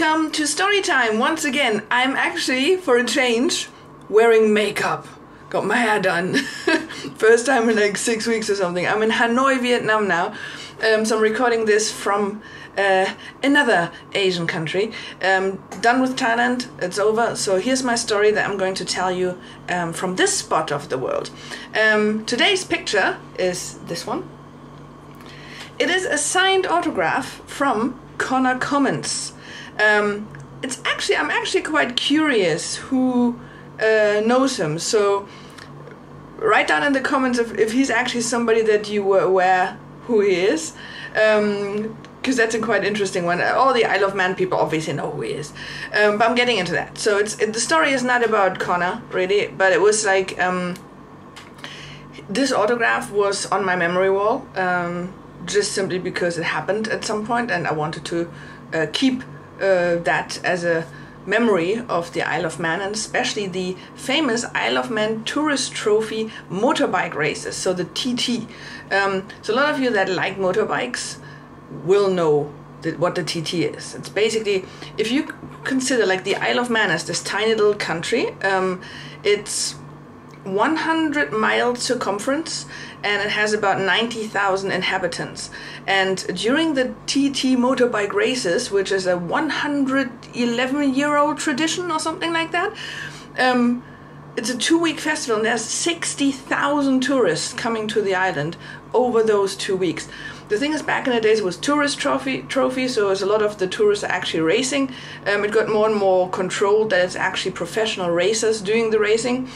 welcome to story time once again. I'm actually, for a change, wearing makeup. Got my hair done. First time in like 6 weeks or something. I'm in Hanoi, Vietnam now. So I'm recording this from another Asian country. Done with Thailand, it's over. So here's my story that I'm going to tell you from this spot of the world. Today's picture is this one. It is a signed autograph from Conor Cummins. It's actually, I'm actually quite curious who knows him, so write down in the comments if he's actually somebody that you were aware who he is, because that's a quite interesting one. All the Isle of Man people obviously know who he is, but I'm getting into that. So the story is not about Conor really, but it was like this autograph was on my memory wall, just simply because it happened at some point and I wanted to keep that as a memory of the Isle of Man, and especially the famous Isle of Man Tourist Trophy motorbike races, so the TT. So a lot of you that like motorbikes will know what the TT is. It's basically, if you consider like the Isle of Man as this tiny little country, it's 100-mile circumference and it has about 90,000 inhabitants. And during the TT motorbike races, which is a 111-year-old tradition or something like that, it's a 2-week festival and there's 60,000 tourists coming to the island over those 2 weeks. The thing is, back in the days it was Tourist Trophy, so a lot of the tourists are actually racing. It got more and more controlled that it's actually professional racers doing the racing,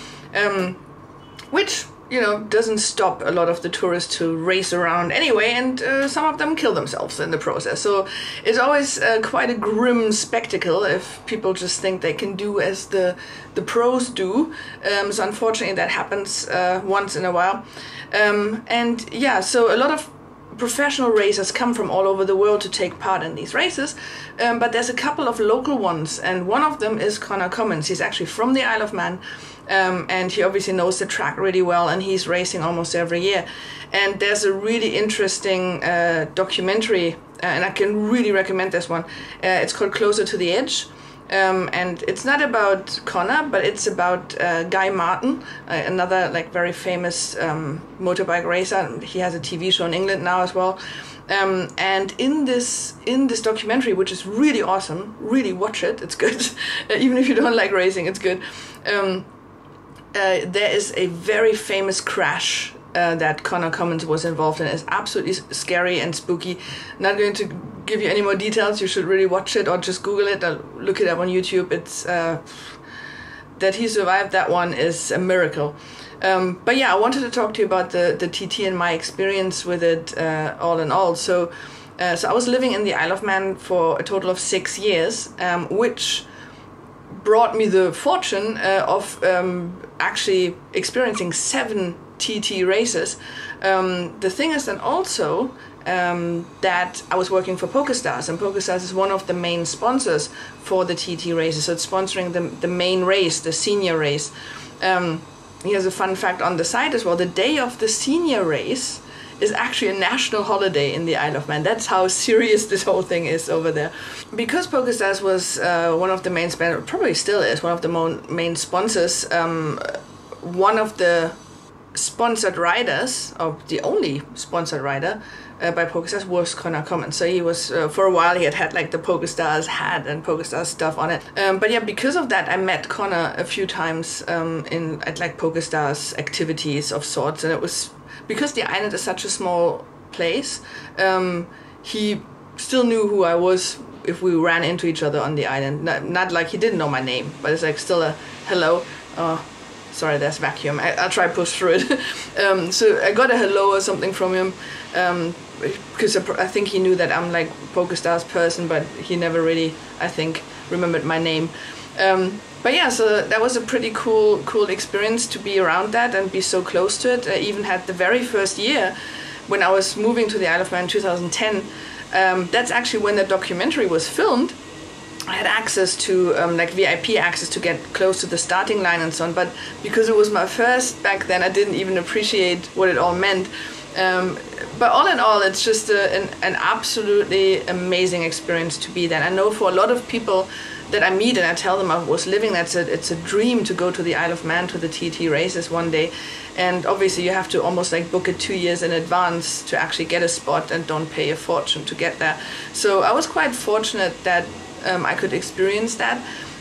which, you know, doesn't stop a lot of the tourists to race around anyway, and some of them kill themselves in the process. So it's always quite a grim spectacle if people just think they can do as the pros do. So unfortunately that happens once in a while. And yeah, so a lot of professional racers come from all over the world to take part in these races, but there's a couple of local ones, and one of them is Conor Cummins. He's actually from the Isle of Man, and he obviously knows the track really well, and he's racing almost every year. And there's a really interesting documentary, and I can really recommend this one. It's called Closer to the Edge. And it's not about Conor, but it's about Guy Martin, another like very famous motorbike racer. He has a TV show in England now as well. And in this documentary, which is really awesome, really watch it. It's good, even if you don't like racing, it's good. There is a very famous crash that Conor Cummins was involved in. It's absolutely scary and spooky. Not going to give you any more details. You should really watch it, or just Google it or look it up on YouTube. It's that he survived that one is a miracle. But yeah, I wanted to talk to you about the TT and my experience with it all in all. So, so I was living in the Isle of Man for a total of 6 years, which brought me the fortune of actually experiencing 7 TT races. The thing is then also that I was working for PokerStars, and PokerStars is one of the main sponsors for the TT races, so it's sponsoring the main race, the senior race. Here's a fun fact on the side as well: the day of the senior race is actually a national holiday in the Isle of Man. That's how serious this whole thing is over there. Because PokerStars was one of the main sponsors, probably still is, one of the main sponsors, one of the sponsored riders, or the only sponsored rider by PokerStars, was Conor Cummins. So he was, for a while he had like the PokerStars hat and PokerStars stuff on it. But yeah, because of that I met Conor a few times at like PokerStars activities of sorts, and it was, because the island is such a small place, he still knew who I was if we ran into each other on the island. Not like he didn't know my name, but it's like still a hello. Sorry, there's vacuum. I'll try to push through it. So I got a hello or something from him, because I think he knew that I'm like PokerStars person, but he never really, I think, remembered my name. But yeah, so that was a pretty cool experience to be around that and be so close to it. I even had the very first year when I was moving to the Isle of Man in 2010. That's actually when the documentary was filmed. I had access to like VIP access to get close to the starting line and so on, but because it was my first back then, I didn't even appreciate what it all meant. But all in all, it's just an absolutely amazing experience to be there. I know for a lot of people that I meet and I tell them I was living, it's a dream to go to the Isle of Man to the TT races one day. And obviously you have to almost like book it 2 years in advance to actually get a spot and don't pay a fortune to get there. So I was quite fortunate that I could experience that.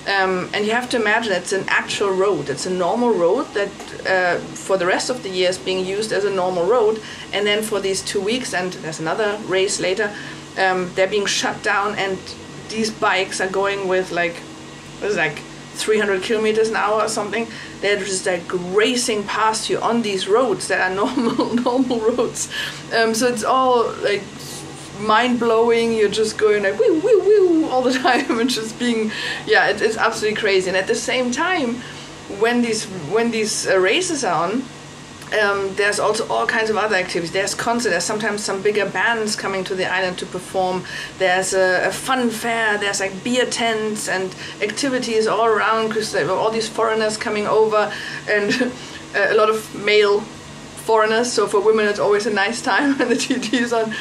And you have to imagine it's an actual road. It's a normal road that for the rest of the year is being used as a normal road, and then for these 2 weeks, and there's another race later, they're being shut down, and these bikes are going with like, what is it, like 300 kilometers an hour or something. They're just like racing past you on these roads that are normal roads. So it's all like mind-blowing. You're just going like woo woo woo all the time and just being, yeah, it's absolutely crazy. And at the same time, when these races are on, there's also all kinds of other activities. There's concerts, there's sometimes some bigger bands coming to the island to perform. There's a fun fair, there's like beer tents and activities all around because there were all these foreigners coming over, and a lot of male foreigners, so for women it's always a nice time when the TT is on.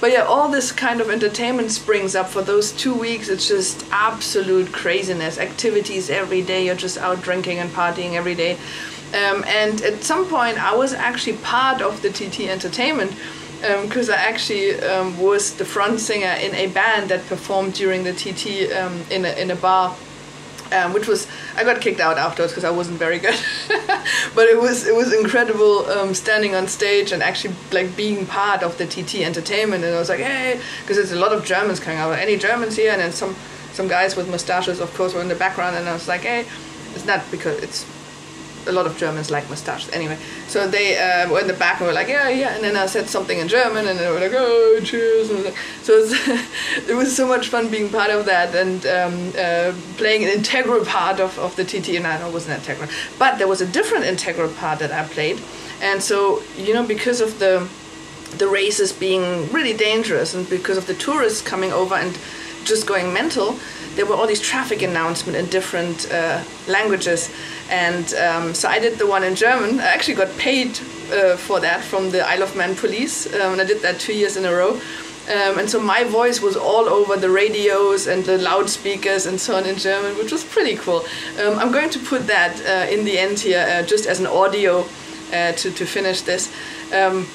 But yeah, all this kind of entertainment springs up for those 2 weeks. It's just absolute craziness. Activities every day, you're just out drinking and partying every day. And at some point I was actually part of the TT entertainment, because I actually was the front singer in a band that performed during the TT in a bar. Which was, I got kicked out afterwards because I wasn't very good, but it was incredible standing on stage and actually like being part of the TT entertainment. And I was like, hey, because there's a lot of Germans coming out. Any Germans here? And then some guys with mustaches, of course, were in the background. And I was like, hey, it's not because it's a lot of Germans like mustaches anyway. So they were in the back and were like, yeah, yeah. And then I said something in German, and they were like, oh, cheers. And so it was so much fun being part of that and playing an integral part of the TT. And I know it wasn't integral, but there was a different integral part that I played. And so, you know, because of the races being really dangerous and because of the tourists coming over and just going mental, there were all these traffic announcements in different languages, and so I did the one in German. I actually got paid for that from the Isle of Man police, and I did that 2 years in a row. And so my voice was all over the radios and the loudspeakers and so on in German, which was pretty cool. I'm going to put that in the end here, just as an audio to finish this.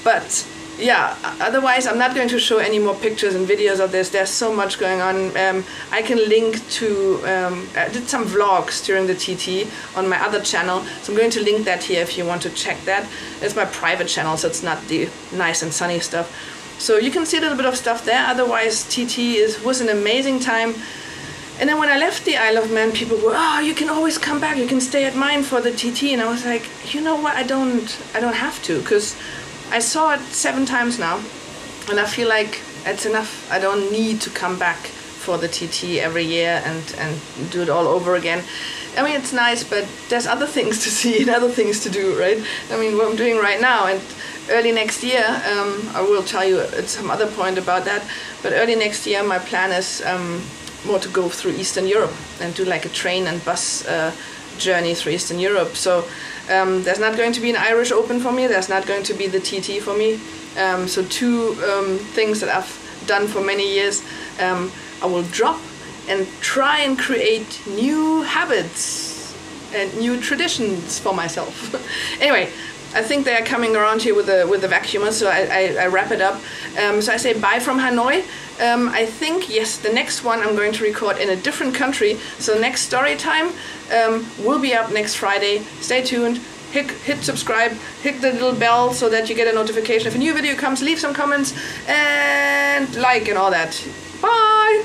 But yeah, otherwise I'm not going to show any more pictures and videos of this. There's so much going on. I can link to, I did some vlogs during the TT on my other channel, so I'm going to link that here if you want to check that. It's my private channel, so it's not the nice and sunny stuff. So you can see a little bit of stuff there. Otherwise, TT was an amazing time. And then when I left the Isle of Man, people were, oh, you can always come back, you can stay at mine for the TT. And I was like, you know what, I don't have to, because I saw it 7 times now, and I feel like it's enough. I don't need to come back for the TT every year and do it all over again. I mean, it's nice, but there's other things to see and other things to do, right? I mean, what I'm doing right now, and early next year, I will tell you at some other point about that, but early next year my plan is more to go through Eastern Europe and do like a train and bus journey through Eastern Europe. So there's not going to be an Irish Open for me, there's not going to be the TT for me. So 2 things that I've done for many years, I will drop and try and create new habits and new traditions for myself. Anyway, I think they are coming around here with the vacuumer, so I wrap it up. So I say bye from Hanoi. I think, yes, the next one I'm going to record in a different country. So next story time will be up next Friday. Stay tuned. Hit subscribe. Hit the little bell so that you get a notification if a new video comes. Leave some comments and like and all that. Bye!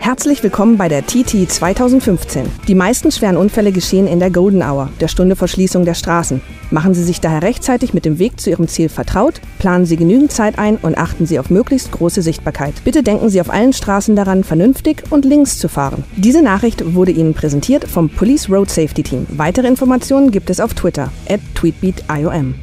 Herzlich willkommen bei der TT 2015. Die meisten schweren Unfälle geschehen in der Golden Hour, der Stunde vor Schließung der Straßen. Machen Sie sich daher rechtzeitig mit dem Weg zu Ihrem Ziel vertraut, planen Sie genügend Zeit ein und achten Sie auf möglichst große Sichtbarkeit. Bitte denken Sie auf allen Straßen daran, vernünftig und links zu fahren. Diese Nachricht wurde Ihnen präsentiert vom Police Road Safety Team. Weitere Informationen gibt es auf Twitter @tweetbeatiom.